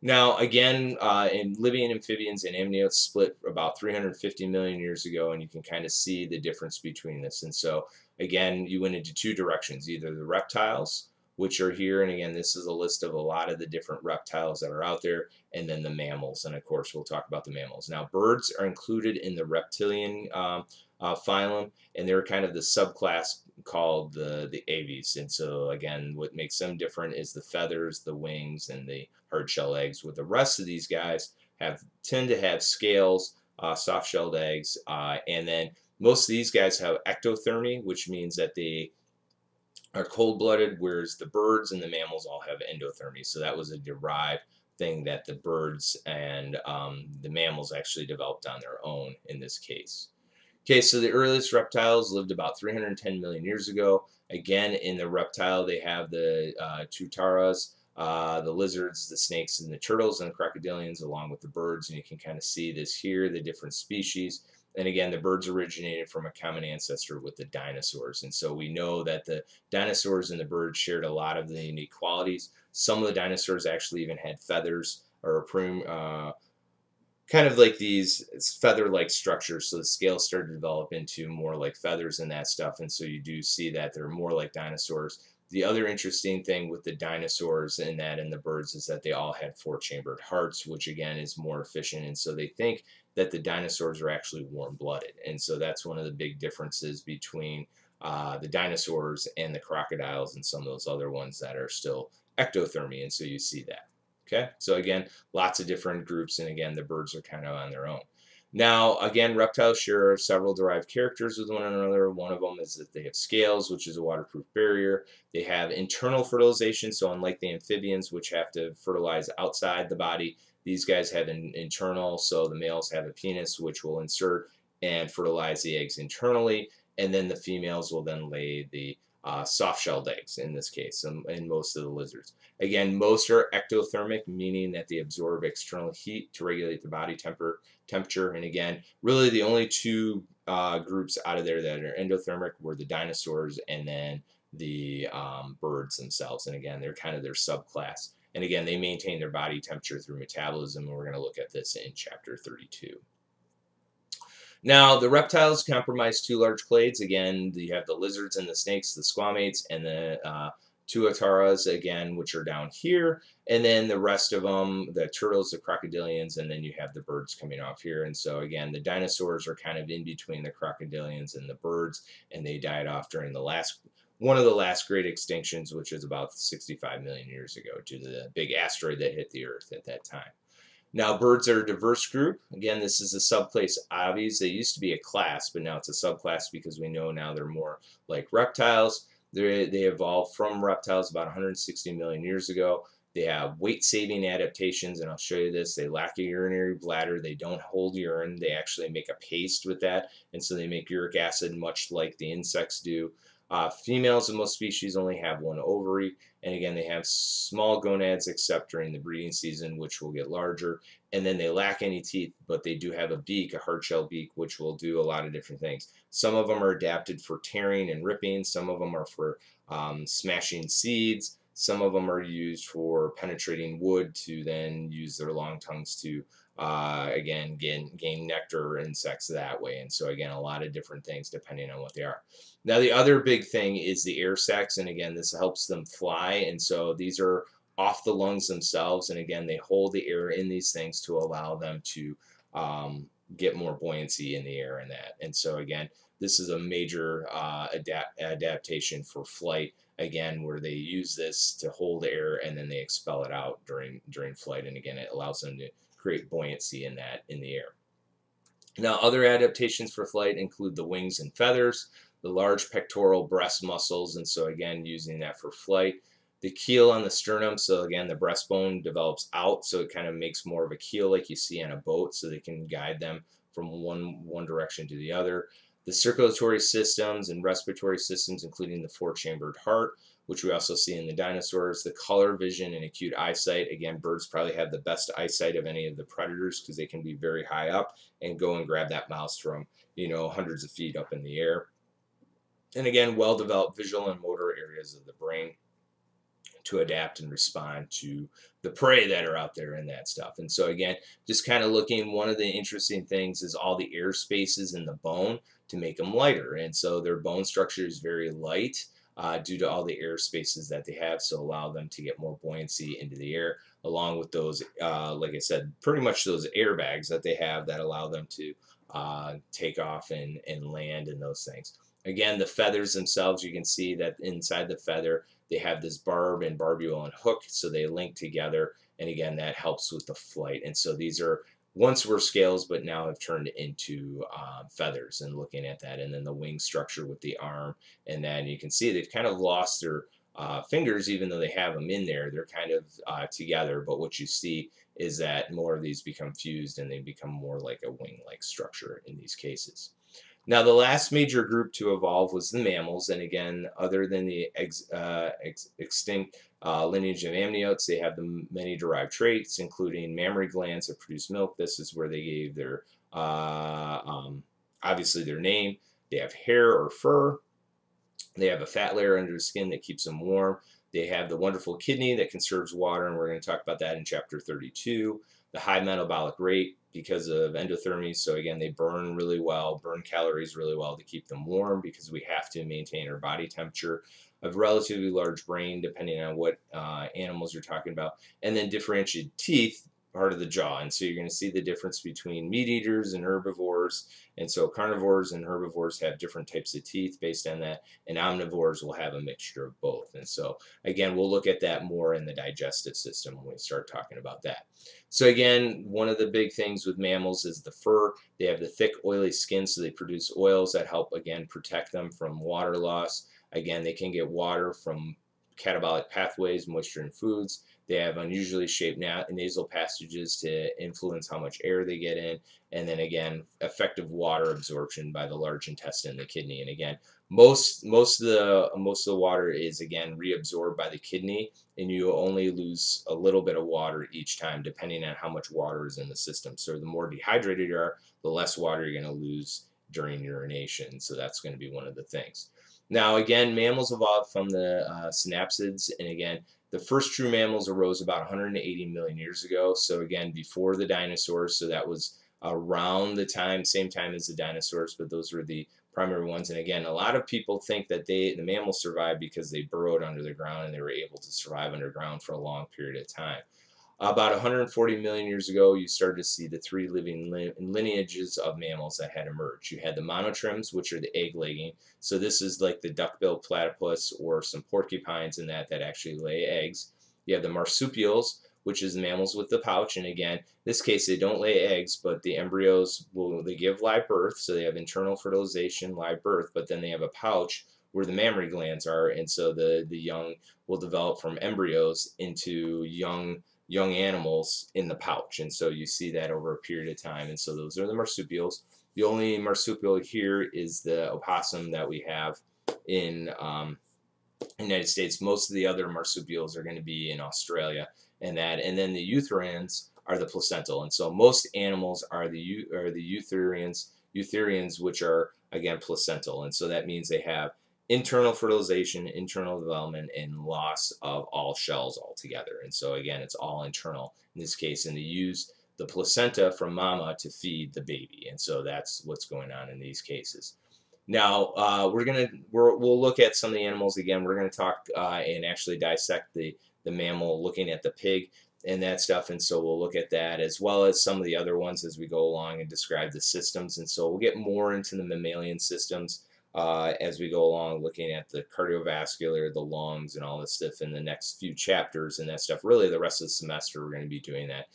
Now, again, in living amphibians and amniotes split about 350 million years ago, and you can kind of see the difference between this. And so, again, you went into two directions, either the reptiles, which are here, and again, this is a list of a lot of the different reptiles that are out there, and then the mammals, and of course, we'll talk about the mammals. Now, birds are included in the reptilian phylum, and they're kind of the subclass called the Aves. And so, again, what makes them different is the feathers, the wings, and the hard shell eggs, with the rest of these guys tend to have scales, soft-shelled eggs, and then most of these guys have ectothermy, which means that they are cold-blooded, whereas the birds and the mammals all have endothermy. So that was a derived thing that the birds and the mammals actually developed on their own in this case. Okay, so the earliest reptiles lived about 310 million years ago. Again, in the reptile, they have the tuataras, the lizards, the snakes, and the turtles, and the crocodilians, along with the birds. And you can kind of see this here, the different species. And again, the birds originated from a common ancestor with the dinosaurs. And so we know that the dinosaurs and the birds shared a lot of the unique qualities. Some of the dinosaurs actually even had feathers or a plume, kind of like these feather-like structures. So the scales started to develop into more like feathers and that stuff. And so you do see that they're more like dinosaurs. The other interesting thing with the dinosaurs and that in the birds is that they all had four-chambered hearts, which again is more efficient. And so they think that the dinosaurs are actually warm-blooded. And so that's one of the big differences between the dinosaurs and the crocodiles and some of those other ones that are still ectothermy. And so you see that. Okay, so again, lots of different groups, and again, the birds are kind of on their own. Now, again, reptiles share several derived characters with one another. One of them is that they have scales, which is a waterproof barrier. They have internal fertilization, so unlike the amphibians, which have to fertilize outside the body, these guys have an internal, so the males have a penis, which will insert and fertilize the eggs internally, and then the females will then lay the soft-shelled eggs in this case, and most of the lizards. Again, most are ectothermic, meaning that they absorb external heat to regulate the body temperature. And again, really the only two groups out of there that are endothermic were the dinosaurs and then the birds themselves. And again, they're kind of their subclass. And again, they maintain their body temperature through metabolism, and we're going to look at this in Chapter 32. Now, the reptiles comprise two large clades. Again, you have the lizards and the snakes, the squamates, and the tuataras, again, which are down here. And then the rest of them, the turtles, the crocodilians, and then you have the birds coming off here. And so, again, the dinosaurs are kind of in between the crocodilians and the birds, and they died off during the one of the last great extinctions, which is about 65 million years ago, due to the big asteroid that hit the Earth at that time. Now, birds are a diverse group. Again, this is a subclass Aves. They used to be a class, but now it's a subclass because we know now they're more like reptiles. They evolved from reptiles about 160 million years ago. They have weight-saving adaptations, and I'll show you this. They lack a urinary bladder. They don't hold urine. They actually make a paste with that, and so they make uric acid much like the insects do. Females in most species only have one ovary, and again they have small gonads except during the breeding season, which will get larger, and then they lack any teeth, but they do have a beak, a hard shell beak, which will do a lot of different things. Some of them are adapted for tearing and ripping, some of them are for smashing seeds, some of them are used for penetrating wood to then use their long tongues to again gain nectar or insects that way. And so again, a lot of different things depending on what they are. Now the other big thing is the air sacs, and again this helps them fly, and so these are off the lungs themselves, and again they hold the air in these things to allow them to get more buoyancy in the air and that. And so again, this is a major adaptation for flight, again, where they use this to hold air and then they expel it out during flight, and again it allows them to create buoyancy in that in the air. Now, other adaptations for flight include the wings and feathers, the large pectoral breast muscles, and so again using that for flight. The keel on the sternum, so again the breastbone develops out, so it kind of makes more of a keel like you see on a boat, so they can guide them from one direction to the other. The circulatory systems and respiratory systems, including the four-chambered heart, which we also see in the dinosaurs, the color vision and acute eyesight. Again, birds probably have the best eyesight of any of the predators because they can be very high up and go and grab that mouse from, you know, hundreds of feet up in the air. And again, well-developed visual and motor areas of the brain to adapt and respond to the prey that are out there and that stuff. And so again, just kind of looking, one of the interesting things is all the air spaces in the bone to make them lighter. And so their bone structure is very light due to all the air spaces that they have, so allow them to get more buoyancy into the air, along with those, like I said, pretty much those airbags that they have that allow them to take off and land and those things. Again, the feathers themselves, you can see that inside the feather they have this barb and barbule and hook, so they link together, and again that helps with the flight. And so these are once were scales but now have turned into feathers, and looking at that, and then the wing structure with the arm, and then you can see they've kind of lost their fingers, even though they have them in there, they're kind of together, but what you see is that more of these become fused and they become more like a wing-like structure in these cases. Now the last major group to evolve was the mammals, and again other than the extinct lineage of amniotes, they have the many derived traits, including mammary glands that produce milk. This is where they gave their obviously their name. They have hair or fur. They have a fat layer under the skin that keeps them warm. They have the wonderful kidney that conserves water, and we're going to talk about that in chapter 32. The high metabolic rate because of endothermy. So again, they burn really well, burn calories really well to keep them warm because we have to maintain our body temperature. A relatively large brain, depending on what animals you're talking about. And then differentiated teeth, part of the jaw. And so you're going to see the difference between meat eaters and herbivores. And so carnivores and herbivores have different types of teeth based on that, and omnivores will have a mixture of both. And so again, we'll look at that more in the digestive system when we start talking about that. So again, one of the big things with mammals is the fur. They have the thick oily skin, so they produce oils that help again protect them from water loss. Again, they can get water from catabolic pathways, moisture in foods. They have unusually shaped nasal passages to influence how much air they get in. And then again, effective water absorption by the large intestine and the kidney. And again, most of the water is again reabsorbed by the kidney, and you only lose a little bit of water each time depending on how much water is in the system. So the more dehydrated you are, the less water you're going to lose during urination. So that's going to be one of the things. Now again, mammals evolved from the synapsids, and again, the first true mammals arose about 180 million years ago, so again, before the dinosaurs, so that was around the time, same time as the dinosaurs, but those were the primary ones. And again, a lot of people think that the mammals survived because they burrowed under the ground and they were able to survive underground for a long period of time. About 140 million years ago, you started to see the three living lineages of mammals that had emerged. You had the monotremes, which are the egg-laying. So this is like the duck-billed platypus or some porcupines in that actually lay eggs. You have the marsupials, which is mammals with the pouch. And again, in this case, they don't lay eggs, but the embryos, they give live birth. So they have internal fertilization, live birth, but then they have a pouch where the mammary glands are. And so the young will develop from embryos into young animals in the pouch, and so you see that over a period of time. And so those are the marsupials. The only marsupial here is the opossum that we have in the United States. Most of the other marsupials are going to be in Australia, and then the eutherians are the placental. And so most animals are the eutherians, which are again placental. And so that means they have internal fertilization, internal development, and loss of all shells altogether. And so again, it's all internal in this case, and they use the placenta from mama to feed the baby. And so that's what's going on in these cases. Now we'll look at some of the animals again. We're going to talk and actually dissect the mammal, looking at the pig and that stuff. And so we'll look at that as well as some of the other ones as we go along and describe the systems. And so we'll get more into the mammalian systems as we go along, looking at the cardiovascular, the lungs, and all this stuff in the next few chapters and that stuff. Really, the rest of the semester, we're going to be doing that.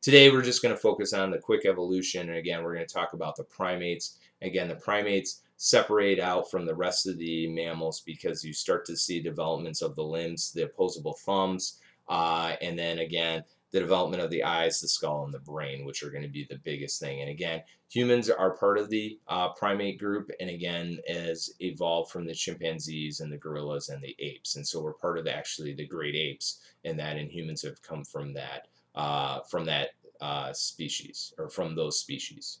Today, we're just going to focus on the quick evolution. And again, we're going to talk about the primates. Again, the primates separate out from the rest of the mammals because you start to see developments of the limbs, the opposable thumbs, and then again, the development of the eyes, the skull, and the brain, which are going to be the biggest thing. And again, humans are part of the primate group, and again, as evolved from the chimpanzees and the gorillas and the apes. And so we're part of actually the great apes, and that, and humans have come from that species, or from those species.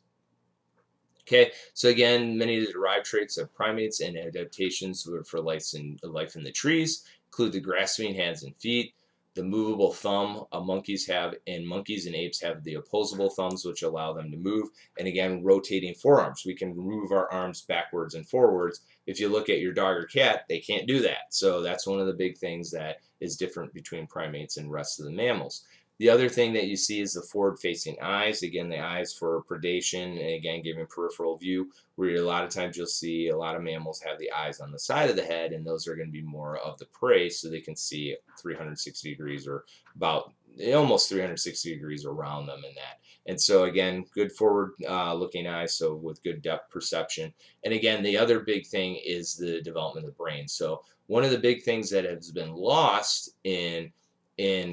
Okay, so again, many of the derived traits of primates and adaptations were for life in the trees, include the grasping hands and feet, the movable thumb monkeys have, and monkeys and apes have the opposable thumbs, which allow them to move, and again, rotating forearms. We can move our arms backwards and forwards. If you look at your dog or cat, they can't do that. So that's one of the big things that is different between primates and rest of the mammals. The other thing that you see is the forward-facing eyes. Again, the eyes for predation, and again, giving peripheral view, where a lot of times you'll see a lot of mammals have the eyes on the side of the head, and those are going to be more of the prey, so they can see 360 degrees or about almost 360 degrees around them in that. And so again, good forward-looking eyes, so with good depth perception. And again, the other big thing is the development of the brain. So one of the big things that has been lost in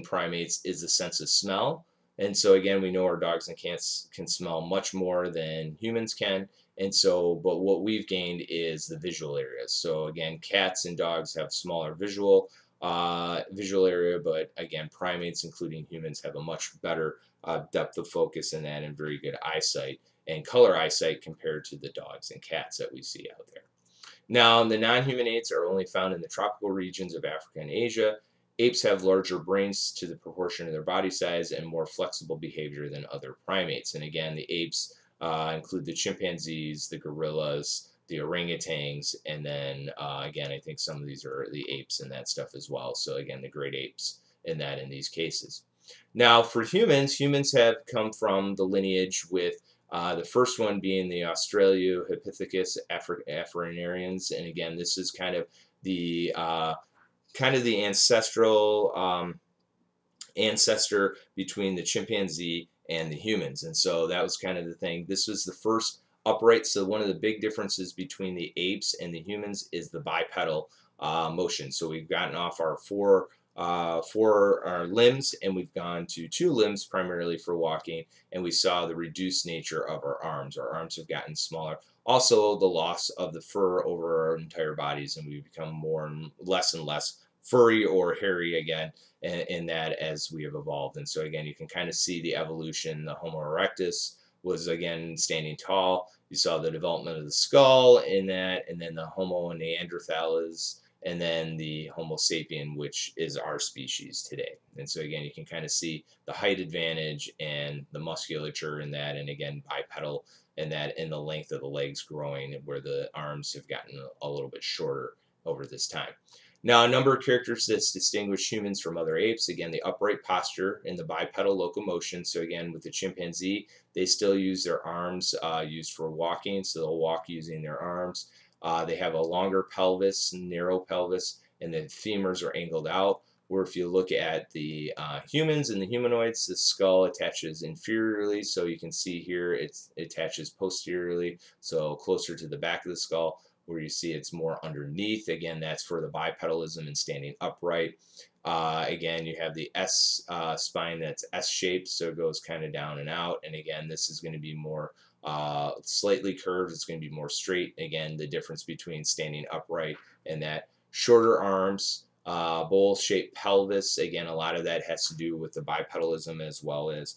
primates is the sense of smell. And so again, we know our dogs and cats can smell much more than humans can, and so but what we've gained is the visual areas. So again, cats and dogs have smaller visual area, but again, primates, including humans, have a much better depth of focus in that, and very good eyesight. and color eyesight compared to the dogs and cats that we see out there. Now, the non-humanates are only found in the tropical regions of Africa and Asia. Apes have larger brains to the proportion of their body size and more flexible behavior than other primates. And again, the apes include the chimpanzees, the gorillas, the orangutans, and then again, I think some of these are the apes and that stuff as well. So again, the great apes in that in these cases. Now, for humans, humans have come from the lineage with the first one being the Australopithecus afrinarians, and again, this is kind of the ancestral ancestor between the chimpanzee and the humans, and so that was kind of the thing. This was the first upright. So one of the big differences between the apes and the humans is the bipedal motion. So we've gotten off our four limbs, and we've gone to two limbs primarily for walking, and we saw the reduced nature of our arms. Our arms have gotten smaller. Also, the loss of the fur over our entire bodies, and we become more and less furry or hairy again in that as we have evolved. And so again, you can kind of see the evolution. The Homo erectus was again standing tall. You saw the development of the skull in that, and then the Homo Neanderthals, and then the Homo sapien, which is our species today. And so again, you can kind of see the height advantage and the musculature in that, and again, bipedal in that, in the length of the legs growing, where the arms have gotten a little bit shorter over this time. Now, a number of characteristics distinguish humans from other apes. Again, the upright posture and the bipedal locomotion. So again, with the chimpanzee, they still use their arms used for walking, so they'll walk using their arms. They have a longer pelvis, narrow pelvis, and the femurs are angled out. Where if you look at the humans and the humanoids, the skull attaches inferiorly. So you can see here it attaches posteriorly, so closer to the back of the skull, where you see it's more underneath. Again, that's for the bipedalism and standing upright. Again, you have the S spine that's S-shaped, so it goes kind of down and out. And again, this is going to be more slightly curved. It's going to be more straight. Again, the difference between standing upright and that. Shorter arms, bowl-shaped pelvis. Again, a lot of that has to do with the bipedalism as well as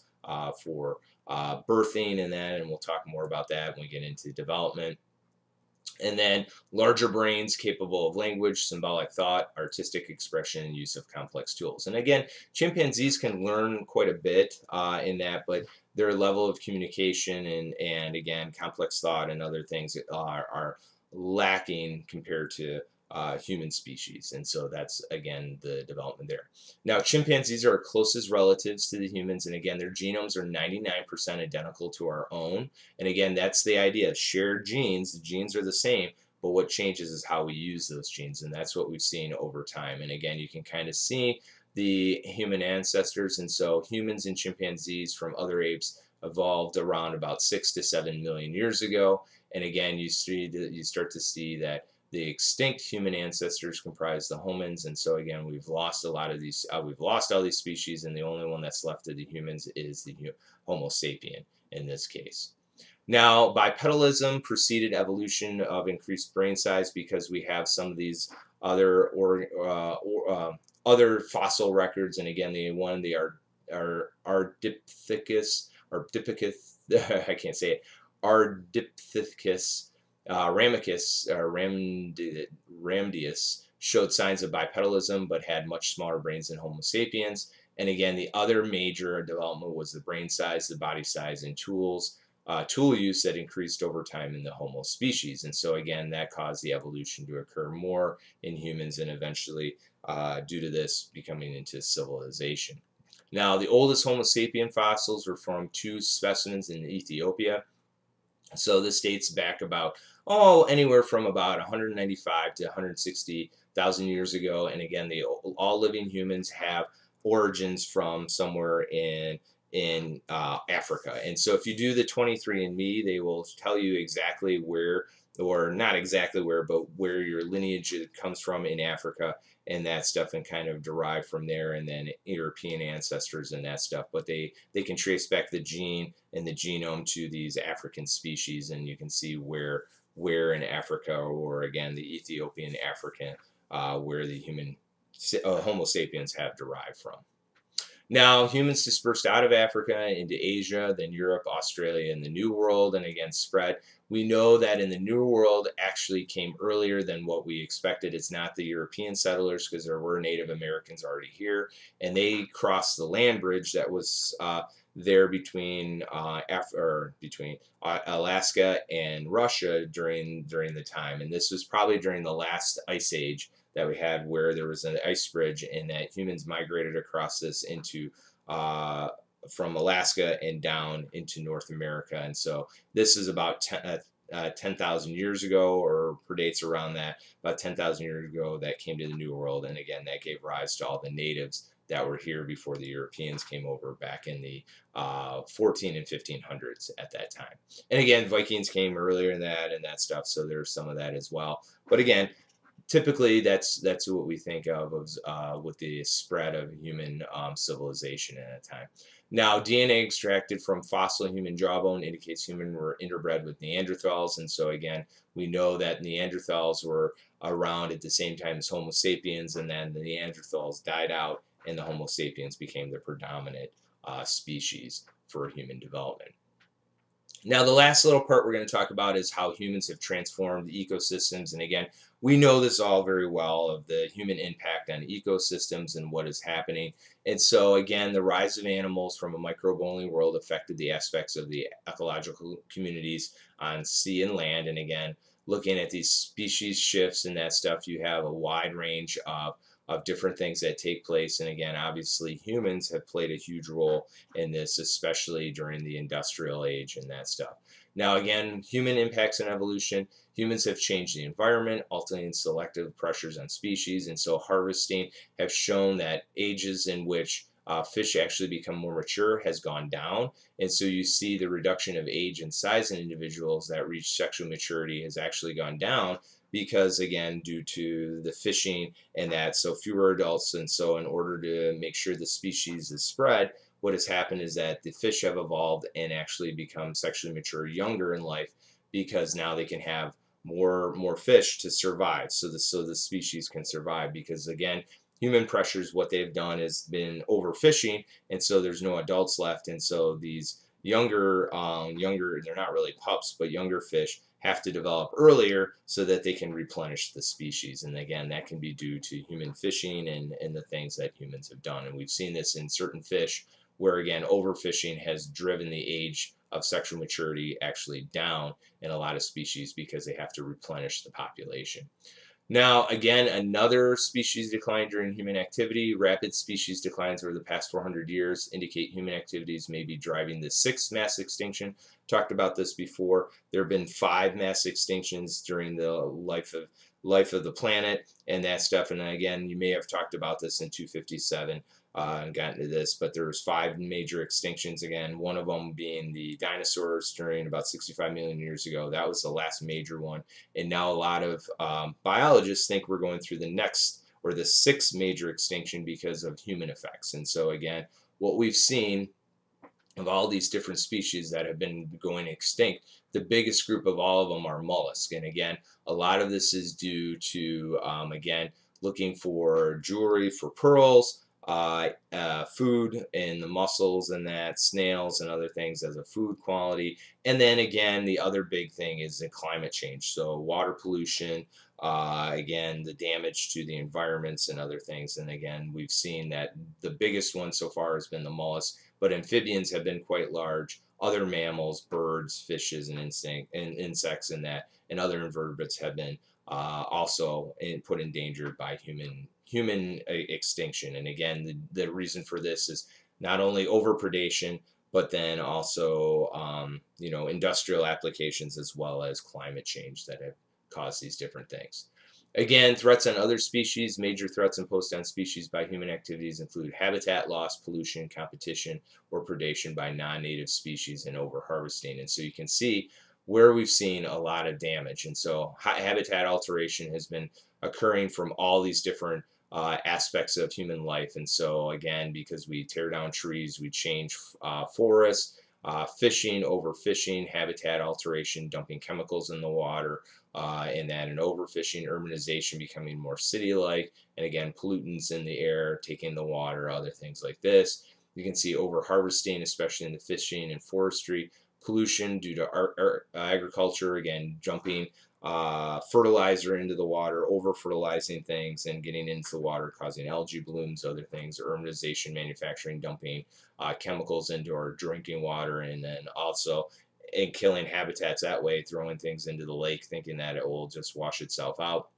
for birthing and that, and we'll talk more about that when we get into development. And then larger brains capable of language, symbolic thought, artistic expression, and use of complex tools. And again, chimpanzees can learn quite a bit in that, but their level of communication and again, complex thought and other things are lacking compared to human species. And so that's, again, the development there. Now, chimpanzees are our closest relatives to the humans, and again, their genomes are 99% identical to our own. And again, that's the idea. Shared genes, the genes are the same, but what changes is how we use those genes, and that's what we've seen over time. And again, you can kind of see the human ancestors, and so humans and chimpanzees from other apes evolved around about 6 to 7 million years ago. And again, you start to see that the extinct human ancestors comprise the homins, and so again, we've lost a lot of these. We've lost all these species, and the only one that's left of the humans is the Homo sapien in this case. Now, bipedalism preceded evolution of increased brain size, because we have some of these other other fossil records, and again, the Ardipithecus Ramdius showed signs of bipedalism but had much smaller brains than Homo sapiens. And again, the other major development was the brain size, the body size, and tool use that increased over time in the Homo species. And so again, that caused the evolution to occur more in humans, and eventually, due to this, becoming into civilization. Now, the oldest Homo sapien fossils were from 2 specimens in Ethiopia. So this dates back about, anywhere from about 195 to 160,000 years ago. And again, all living humans have origins from somewhere in Africa. And so if you do the 23andMe, they will tell you exactly where, or not exactly where, but where your lineage comes from in Africa and that stuff, and kind of derive from there, and then European ancestors and that stuff. But they can trace back the gene and the genome to these African species, and you can see where in Africa, or again, the Ethiopian African, where the Homo sapiens have derived from. Now, humans dispersed out of Africa into Asia, then Europe, Australia, and the New World, and again spread. We know that in the New World actually came earlier than what we expected. It's not the European settlers, because there were Native Americans already here, and they crossed the land bridge that was there between Alaska and Russia during the time, and this was probably during the last ice age that we had, where there was an ice bridge, and that humans migrated across this into from Alaska and down into North America. And so this is about 10,000 years ago, or predates around that, about 10,000 years ago that came to the New World, and again that gave rise to all the natives that were here before the Europeans came over back in the 14 and 1500s at that time. And again, Vikings came earlier than that and that stuff, so there's some of that as well. But again, typically that's what we think of as with the spread of human civilization at that time. Now, DNA extracted from fossil human jawbone indicates humans were interbred with Neanderthals, and so again we know that Neanderthals were around at the same time as Homo sapiens, and then the Neanderthals died out and the Homo sapiens became the predominant species for human development. Now, the last little part we're going to talk about is how humans have transformed ecosystems, and again we know this all very well, of the human impact on ecosystems and what is happening. And so again, the rise of animals from a microbe-only world affected the aspects of the ecological communities on sea and land, and again looking at these species shifts and that stuff, you have a wide range of different things that take place. And again, obviously humans have played a huge role in this, especially during the industrial age and that stuff. Now again, human impacts on evolution. Humans have changed the environment, altering selective pressures on species, and so harvesting have shown that ages in which fish actually become more mature has gone down, and so you see the reduction of age and size in individuals that reach sexual maturity has actually gone down, because again due to the fishing and that, so fewer adults. And so in order to make sure the species is spread, what has happened is that the fish have evolved and actually become sexually mature younger in life, because now they can have more fish to survive, so the species can survive, because again human pressures, what they've done is been overfishing, and so there's no adults left, and so these younger they're not really pups, but younger fish have to develop earlier so that they can replenish the species. And again, that can be due to human fishing and the things that humans have done. And we've seen this in certain fish where, again, overfishing has driven the age of sexual maturity actually down in a lot of species, because they have to replenish the population. Now, again, another species decline during human activity. Rapid species declines over the past 400 years indicate human activities may be driving the 6th mass extinction. Talked about this before. There have been 5 mass extinctions during the life of the planet and that stuff. And again, you may have talked about this in 257 and gotten to this, but there was 5 major extinctions. Again, one of them being the dinosaurs during about 65 million years ago. That was the last major one. And now a lot of biologists think we're going through the next, or the 6th major extinction, because of human effects. And so again, what we've seen of all these different species that have been going extinct, the biggest group of all of them are mollusks. And again, a lot of this is due to, again, looking for jewelry, for pearls, food, and the mussels and that, snails and other things as a food quality. And then again, the other big thing is the climate change. So water pollution, again, the damage to the environments and other things. And again, we've seen that the biggest one so far has been the mollusk, but amphibians have been quite large. Other mammals, birds, fishes, and insects and that, and other invertebrates have been also put in danger by human extinction. And again, the reason for this is not only overpredation, but then also industrial applications, as well as climate change that have caused these different things. Again, threats on other species. Major threats imposed on species by human activities include habitat loss, pollution, competition, or predation by non-native species, and overharvesting. And so you can see where we've seen a lot of damage. And so habitat alteration has been occurring from all these different aspects of human life. And so again, because we tear down trees, we change forests, fishing, overfishing, habitat alteration, dumping chemicals in the water, and then overfishing, urbanization, becoming more city-like, and again pollutants in the air, taking the water, other things like this. You can see over-harvesting, especially in the fishing and forestry, pollution due to agriculture, again, dumping fertilizer into the water, over-fertilizing things and getting into the water, causing algae blooms, other things, urbanization, manufacturing, dumping chemicals into our drinking water, and then also killing habitats that way, throwing things into the lake, thinking that it will just wash itself out.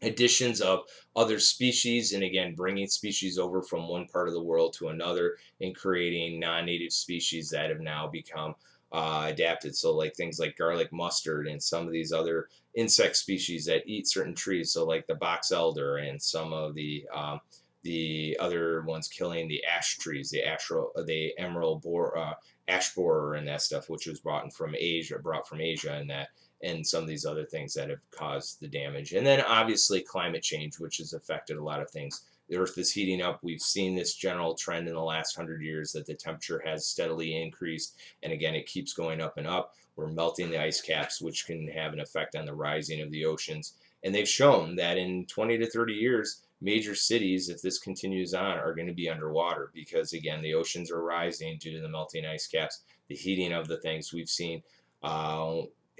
Additions of other species, and again bringing species over from one part of the world to another and creating non-native species that have now become adapted. So like things like garlic mustard and some of these other insect species that eat certain trees, so like the box elder and some of the other ones, killing the ash trees, the emerald borer, ash borer and that stuff, which was brought from Asia, and that, and some of these other things that have caused the damage. And then obviously climate change, which has affected a lot of things. The Earth is heating up. We've seen this general trend in the last 100 years that the temperature has steadily increased, and again it keeps going up and up. We're melting the ice caps, which can have an effect on the rising of the oceans. And they've shown that in 20 to 30 years, major cities, if this continues on, are going to be underwater, because again the oceans are rising due to the melting ice caps, the heating of the things. We've seen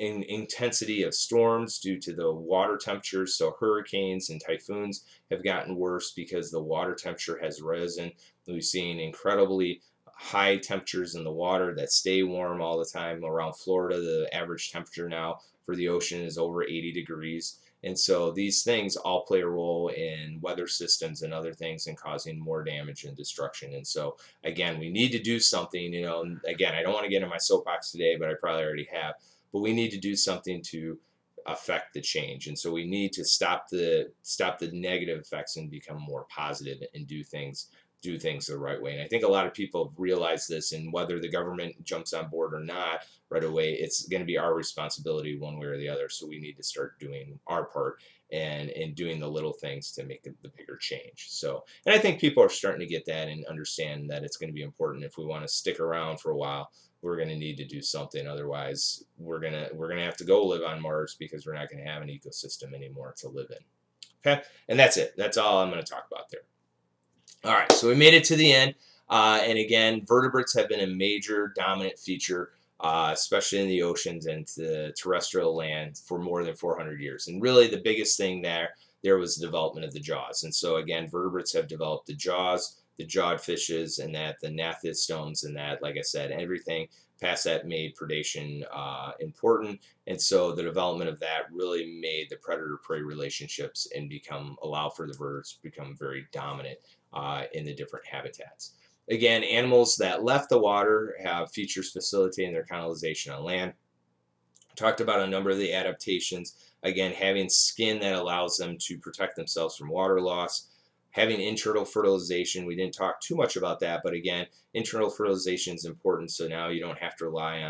in intensity of storms due to the water temperatures, so hurricanes and typhoons have gotten worse because the water temperature has risen. We've seen incredibly high temperatures in the water that stay warm all the time. Around Florida, the average temperature now for the ocean is over 80 degrees. And so these things all play a role in weather systems and other things, and causing more damage and destruction. And so again, we need to do something, you know, and again, I don't want to get in my soapbox today, but I probably already have, but we need to do something to affect the change. And so we need to stop the negative effects and become more positive and do things the right way. And I think a lot of people realize this, and whether the government jumps on board or not right away, it's going to be our responsibility one way or the other. So we need to start doing our part and doing the little things to make the bigger change. So, and I think people are starting to get that and understand that it's going to be important. If we want to stick around for a while, we're going to need to do something. Otherwise, we're going to have to go live on Mars, because we're not going to have an ecosystem anymore to live in. Okay, and that's it. That's all I'm going to talk about there. All right, so we made it to the end, and again, vertebrates have been a major dominant feature, especially in the oceans and the terrestrial land, for more than 400 years. And really, the biggest thing there was the development of the jaws. And so again, vertebrates have developed the jaws, the jawed fishes, and that the gnathostomes, and that, like I said, everything past that made predation important. And so the development of that really made the predator-prey relationships and allow for the vertebrates to become very dominant in the different habitats. Again, animals that left the water have features facilitating their colonization on land. Talked about a number of the adaptations. Again, having skin that allows them to protect themselves from water loss. Having internal fertilization, we didn't talk too much about that, but again, internal fertilization is important, so now you don't have to rely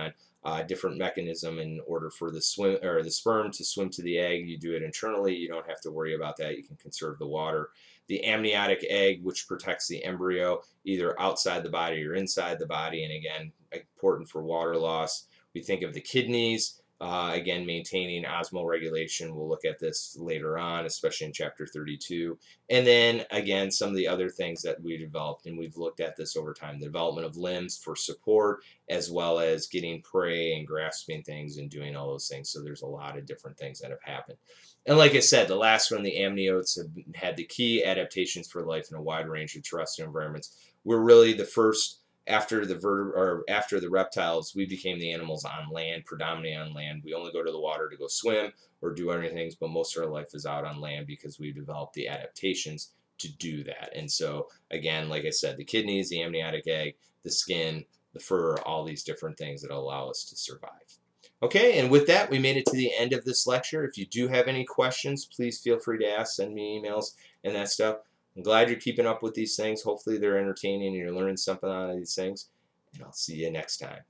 on different mechanism in order for the sperm to swim to the egg. You do it internally, you don't have to worry about that, you can conserve the water. The amniotic egg, which protects the embryo either outside the body or inside the body, and again, important for water loss. We think of the kidneys, again, maintaining osmoregulation. We'll look at this later on, especially in chapter 32. And then again, some of the other things that we developed, and we've looked at this over time, the development of limbs for support, as well as getting prey and grasping things and doing all those things. So there's a lot of different things that have happened. And like I said, the last one, the amniotes, have had the key adaptations for life in a wide range of terrestrial environments. We're really the first, after the reptiles, we became the animals on land, predominantly on land. We only go to the water to go swim or do other things, but most of our life is out on land because we've developed the adaptations to do that. And so, again, like I said, the kidneys, the amniotic egg, the skin, the fur, all these different things that allow us to survive. Okay, and with that, we made it to the end of this lecture. If you do have any questions, please feel free to ask, send me emails and that stuff. I'm glad you're keeping up with these things. Hopefully they're entertaining and you're learning something out of these things. And I'll see you next time.